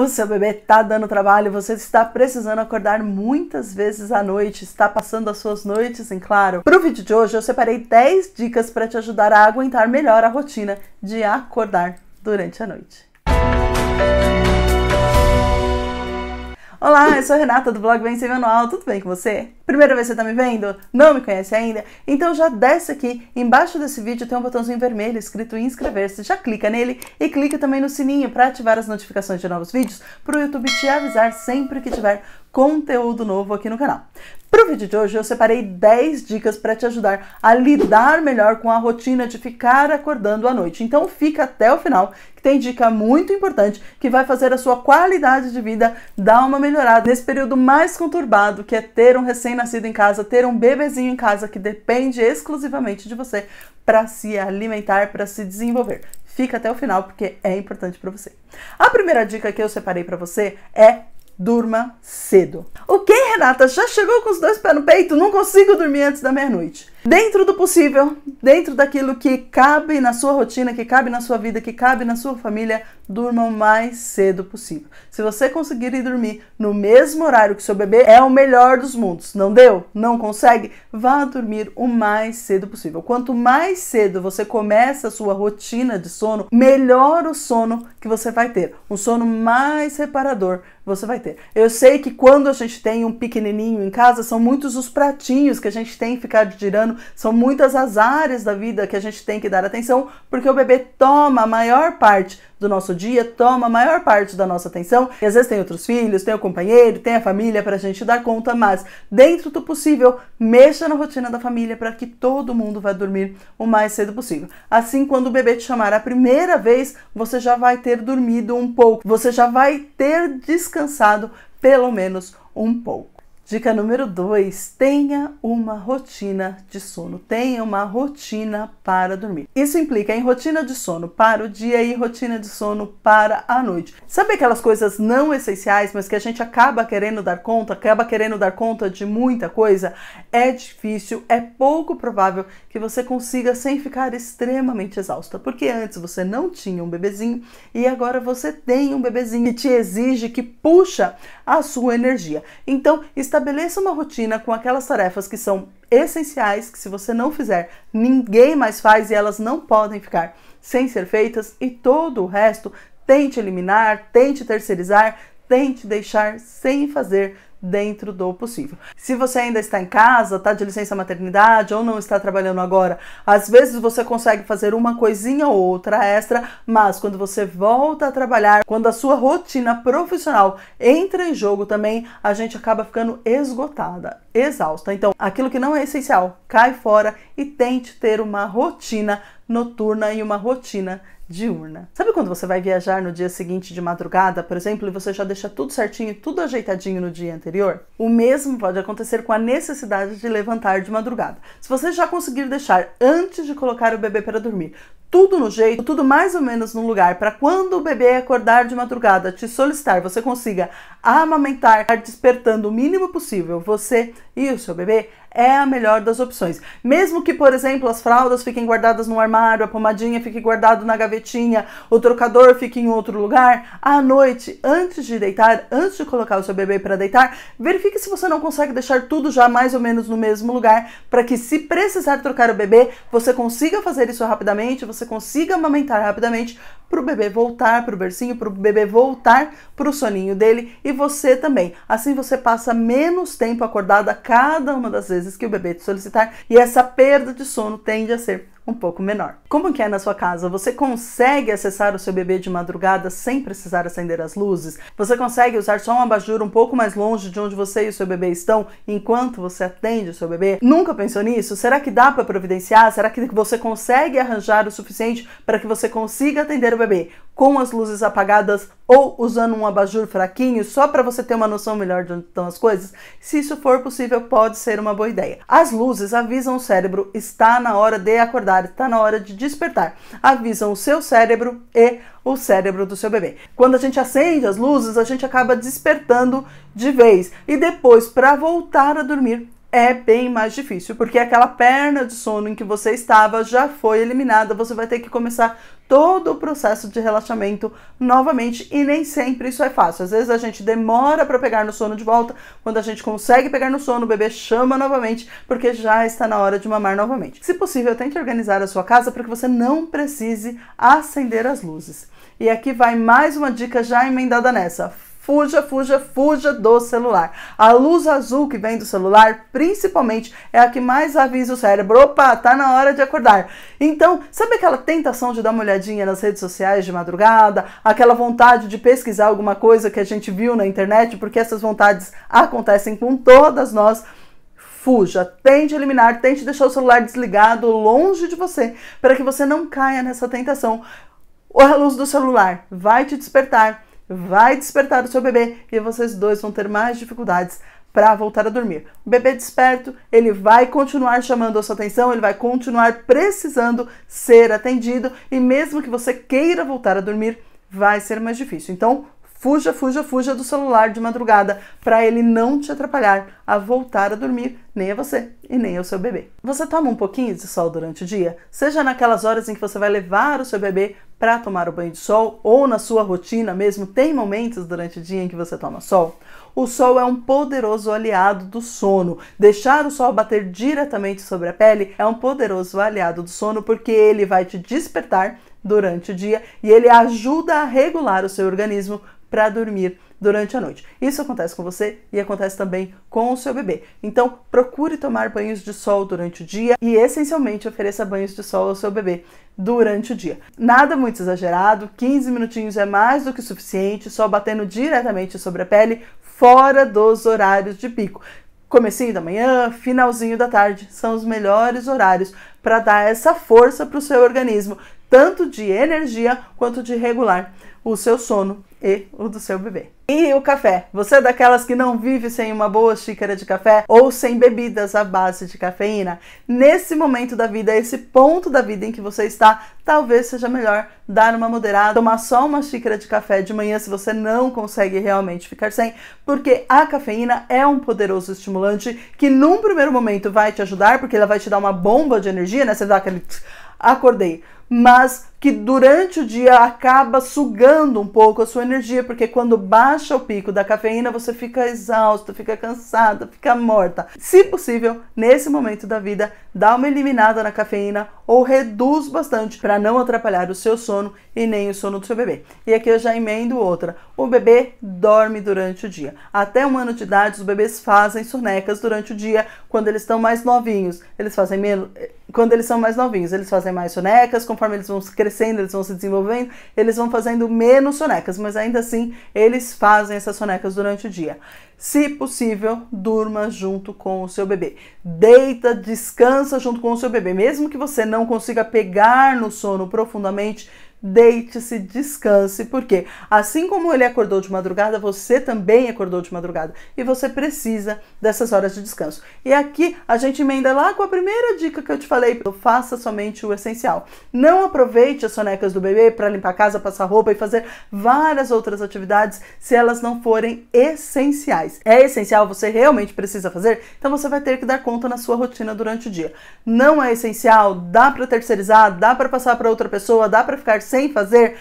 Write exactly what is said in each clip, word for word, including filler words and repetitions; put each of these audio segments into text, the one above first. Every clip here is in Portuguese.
O seu bebê está dando trabalho, você está precisando acordar muitas vezes à noite, está passando as suas noites em claro. Para o vídeo de hoje eu separei dez dicas para te ajudar a aguentar melhor a rotina de acordar durante a noite. Olá, eu sou a Renata do Blog Vem Sem Manual, tudo bem com você? Primeira vez que você está me vendo? Não me conhece ainda? Então já desce aqui, embaixo desse vídeo tem um botãozinho vermelho escrito inscrever-se, já clica nele e clica também no sininho para ativar as notificações de novos vídeos, para o YouTube te avisar sempre que tiver conteúdo novo aqui no canal. Para o vídeo de hoje eu separei dez dicas para te ajudar a lidar melhor com a rotina de ficar acordando à noite. Então fica até o final que tem dica muito importante que vai fazer a sua qualidade de vida dar uma melhorada nesse período mais conturbado que é ter um recém nascido em casa, ter um bebezinho em casa que depende exclusivamente de você para se alimentar, para se desenvolver. Fica até o final porque é importante para você. A primeira dica que eu separei para você é: durma cedo. O que, Renata? Já chegou com os dois pés no peito? Não consigo dormir antes da meia-noite. Dentro do possível, dentro daquilo que cabe na sua rotina, que cabe na sua vida, que cabe na sua família, durma o mais cedo possível. Se você conseguir ir dormir no mesmo horário que seu bebê, é o melhor dos mundos. Não deu? Não consegue? Vá dormir o mais cedo possível. Quanto mais cedo você começa a sua rotina de sono, melhor o sono que você vai ter. Um sono mais reparador você vai ter. Eu sei que quando a gente tem um pequenininho em casa, são muitos os pratinhos que a gente tem que ficar girando, são muitas as áreas da vida que a gente tem que dar atenção, porque o bebê toma a maior parte do nosso dia, toma a maior parte da nossa atenção, e às vezes tem outros filhos, tem o companheiro, tem a família pra gente dar conta, mas dentro do possível, mexa na rotina da família para que todo mundo vá dormir o mais cedo possível. Assim, quando o bebê te chamar a primeira vez, você já vai ter dormido um pouco, você já vai ter descansado pelo menos um pouco. Dica número dois, tenha uma rotina de sono, tenha uma rotina para dormir. Isso implica em rotina de sono para o dia e rotina de sono para a noite. Sabe aquelas coisas não essenciais, mas que a gente acaba querendo dar conta, acaba querendo dar conta de muita coisa? É difícil, é pouco provável que você consiga sem ficar extremamente exausta, porque antes você não tinha um bebezinho e agora você tem um bebezinho que te exige, que puxa a sua energia. Então, está estabeleça uma rotina com aquelas tarefas que são essenciais, que se você não fizer, ninguém mais faz e elas não podem ficar sem ser feitas, e todo o resto tente eliminar, tente terceirizar, tente deixar sem fazer dentro do possível. Se você ainda está em casa, está de licença maternidade ou não está trabalhando agora, às vezes você consegue fazer uma coisinha ou outra extra, mas quando você volta a trabalhar, quando a sua rotina profissional entra em jogo também, a gente acaba ficando esgotada, exausta. Então, aquilo que não é essencial, cai fora e tente ter uma rotina noturna e uma rotina diurna. Sabe quando você vai viajar no dia seguinte de madrugada, por exemplo, e você já deixa tudo certinho, tudo ajeitadinho no dia anterior? O mesmo pode acontecer com a necessidade de levantar de madrugada. Se você já conseguir deixar, antes de colocar o bebê para dormir, tudo no jeito, tudo mais ou menos no lugar, para quando o bebê acordar de madrugada, te solicitar, você consiga amamentar, despertando o mínimo possível, você e o seu bebê, é a melhor das opções. Mesmo que, por exemplo, as fraldas fiquem guardadas no armário, a pomadinha fique guardada na gavetinha, o trocador fique em outro lugar, à noite, antes de deitar, antes de colocar o seu bebê para deitar, verifique se você não consegue deixar tudo já mais ou menos no mesmo lugar, para que se precisar trocar o bebê, você consiga fazer isso rapidamente, você Você consiga amamentar rapidamente para o bebê voltar para o bercinho, para o bebê voltar para o soninho dele e você também. Assim você passa menos tempo acordada cada uma das vezes que o bebê te solicitar e essa perda de sono tende a ser um pouco menor. Como que é na sua casa? Você consegue acessar o seu bebê de madrugada sem precisar acender as luzes? Você consegue usar só um abajur um pouco mais longe de onde você e o seu bebê estão enquanto você atende o seu bebê? Nunca pensou nisso? Será que dá para providenciar? Será que você consegue arranjar o suficiente para que você consiga atender o bebê com as luzes apagadas ou usando um abajur fraquinho só para você ter uma noção melhor de onde estão as coisas? Se isso for possível, pode ser uma boa ideia. As luzes avisam o cérebro, está na hora de acordar, está na hora de despertar. Avisam o seu cérebro e o cérebro do seu bebê. Quando a gente acende as luzes, a gente acaba despertando de vez. E depois, para voltar a dormir, é bem mais difícil, porque aquela perna de sono em que você estava já foi eliminada, você vai ter que começar todo o processo de relaxamento novamente, e nem sempre isso é fácil. Às vezes a gente demora para pegar no sono de volta, quando a gente consegue pegar no sono, o bebê chama novamente, porque já está na hora de mamar novamente. Se possível, tente organizar a sua casa para que você não precise acender as luzes. E aqui vai mais uma dica já emendada nessa. Fuja, fuja, fuja do celular. A luz azul que vem do celular, principalmente, é a que mais avisa o cérebro. Opa, tá na hora de acordar. Então, sabe aquela tentação de dar uma olhadinha nas redes sociais de madrugada? Aquela vontade de pesquisar alguma coisa que a gente viu na internet? Porque essas vontades acontecem com todas nós. Fuja, tente eliminar, tente deixar o celular desligado, longe de você, para que você não caia nessa tentação. A luz do celular vai te despertar. Vai despertar o seu bebê e vocês dois vão ter mais dificuldades para voltar a dormir. O bebê desperto, ele vai continuar chamando a sua atenção, ele vai continuar precisando ser atendido, e mesmo que você queira voltar a dormir, vai ser mais difícil. Então, fuja, fuja, fuja do celular de madrugada, para ele não te atrapalhar a voltar a dormir, nem a você e nem ao seu bebê. Você toma um pouquinho de sol durante o dia? Seja naquelas horas em que você vai levar o seu bebê para tomar o banho de sol, ou na sua rotina mesmo, tem momentos durante o dia em que você toma sol? O sol é um poderoso aliado do sono. Deixar o sol bater diretamente sobre a pele é um poderoso aliado do sono, porque ele vai te despertar durante o dia e ele ajuda a regular o seu organismo para dormir durante a noite. Isso acontece com você e acontece também com o seu bebê. Então, procure tomar banhos de sol durante o dia e, essencialmente, ofereça banhos de sol ao seu bebê durante o dia. Nada muito exagerado, quinze minutinhos é mais do que suficiente, só batendo diretamente sobre a pele, fora dos horários de pico. Comecinho da manhã, finalzinho da tarde, são os melhores horários para dar essa força para o seu organismo, tanto de energia quanto de regular o seu sono e o do seu bebê. E o café? Você é daquelas que não vive sem uma boa xícara de café ou sem bebidas à base de cafeína? Nesse momento da vida, esse ponto da vida em que você está, talvez seja melhor dar uma moderada, tomar só uma xícara de café de manhã se você não consegue realmente ficar sem, porque a cafeína é um poderoso estimulante que num primeiro momento vai te ajudar, porque ela vai te dar uma bomba de energia, né? Você dá aquele... acordei, mas que durante o dia acaba sugando um pouco a sua energia, porque quando baixa o pico da cafeína você fica exausta, fica cansada, fica morta. Se possível, nesse momento da vida, dá uma eliminada na cafeína ou reduz bastante para não atrapalhar o seu sono e nem o sono do seu bebê. E aqui eu já emendo outra. O bebê dorme durante o dia. Até um ano de idade, os bebês fazem sonecas durante o dia. Quando eles estão mais novinhos, eles fazem menos... Quando eles são mais novinhos, eles fazem mais sonecas, conforme eles vão crescendo, eles vão se desenvolvendo, eles vão fazendo menos sonecas, mas ainda assim, eles fazem essas sonecas durante o dia. Se possível, durma junto com o seu bebê. Deita, descansa junto com o seu bebê. Mesmo que você não consiga pegar no sono profundamente, deite-se, descanse, porque assim como ele acordou de madrugada, você também acordou de madrugada e você precisa dessas horas de descanso. E aqui a gente emenda lá com a primeira dica que eu te falei: faça somente o essencial. Não aproveite as sonecas do bebê para limpar a casa, passar roupa e fazer várias outras atividades se elas não forem essenciais. É essencial, você realmente precisa fazer, então você vai ter que dar conta na sua rotina durante o dia. Não é essencial, dá para terceirizar, dá para passar para outra pessoa, dá para ficar sem fazer,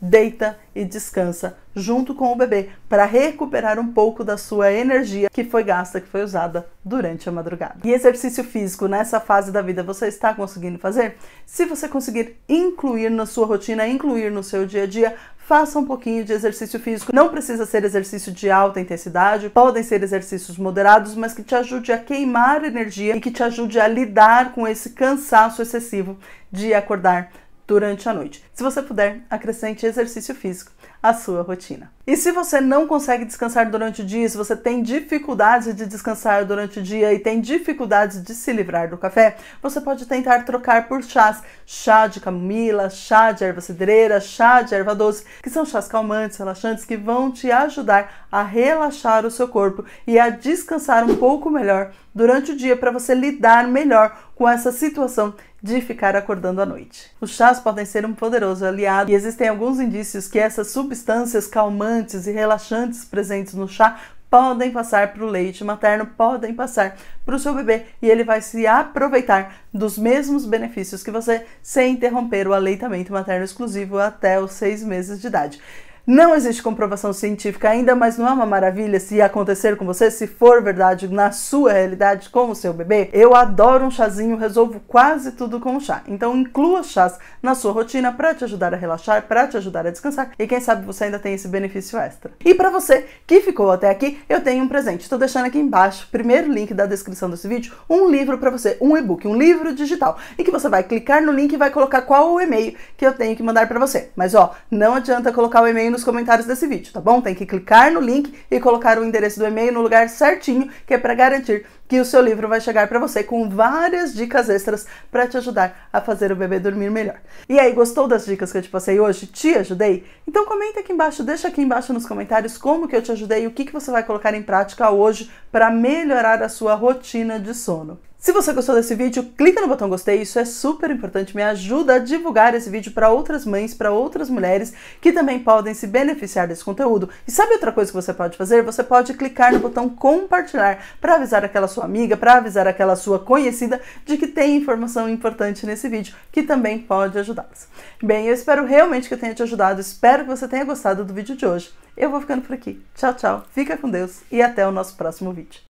deita e descansa junto com o bebê para recuperar um pouco da sua energia que foi gasta, que foi usada durante a madrugada. E exercício físico nessa fase da vida, você está conseguindo fazer? Se você conseguir incluir na sua rotina, incluir no seu dia a dia, faça um pouquinho de exercício físico. Não precisa ser exercício de alta intensidade, podem ser exercícios moderados, mas que te ajude a queimar energia e que te ajude a lidar com esse cansaço excessivo de acordar durante a noite. Se você puder, acrescente exercício físico à sua rotina. E se você não consegue descansar durante o dia, se você tem dificuldade de descansar durante o dia e tem dificuldade de se livrar do café, você pode tentar trocar por chás. Chá de camomila, chá de erva cidreira, chá de erva doce, que são chás calmantes, relaxantes, que vão te ajudar a relaxar o seu corpo e a descansar um pouco melhor durante o dia, para você lidar melhor com essa situação de ficar acordando à noite. Os chás podem ser um poderoso aliado e existem alguns indícios que essas substâncias calmantes e relaxantes presentes no chá podem passar para o leite materno, podem passar para o seu bebê, e ele vai se aproveitar dos mesmos benefícios que você, sem interromper o aleitamento materno exclusivo até os seis meses de idade. Não existe comprovação científica ainda, mas não é uma maravilha se acontecer com você, se for verdade na sua realidade com o seu bebê? Eu adoro um chazinho, resolvo quase tudo com chá. Então inclua chás na sua rotina para te ajudar a relaxar, para te ajudar a descansar, e quem sabe você ainda tem esse benefício extra. E para você que ficou até aqui, eu tenho um presente. Estou deixando aqui embaixo, primeiro link da descrição desse vídeo, um livro para você, um e-book, um livro digital, em que você vai clicar no link e vai colocar qual o e-mail que eu tenho que mandar para você. Mas ó, não adianta colocar o e-mail nos comentários desse vídeo, tá bom? Tem que clicar no link e colocar o endereço do e-mail no lugar certinho, que é para garantir que o seu livro vai chegar para você com várias dicas extras para te ajudar a fazer o bebê dormir melhor. E aí, gostou das dicas que eu te passei hoje? Te ajudei? Então comenta aqui embaixo, deixa aqui embaixo nos comentários como que eu te ajudei e o que que você vai colocar em prática hoje para melhorar a sua rotina de sono. Se você gostou desse vídeo, clica no botão gostei, isso é super importante, me ajuda a divulgar esse vídeo para outras mães, para outras mulheres que também podem se beneficiar desse conteúdo. E sabe outra coisa que você pode fazer? Você pode clicar no botão compartilhar para avisar aquela sua amiga, para avisar aquela sua conhecida de que tem informação importante nesse vídeo, que também pode ajudá-los. Bem, eu espero realmente que eu tenha te ajudado, espero que você tenha gostado do vídeo de hoje. Eu vou ficando por aqui. Tchau, tchau, fica com Deus e até o nosso próximo vídeo.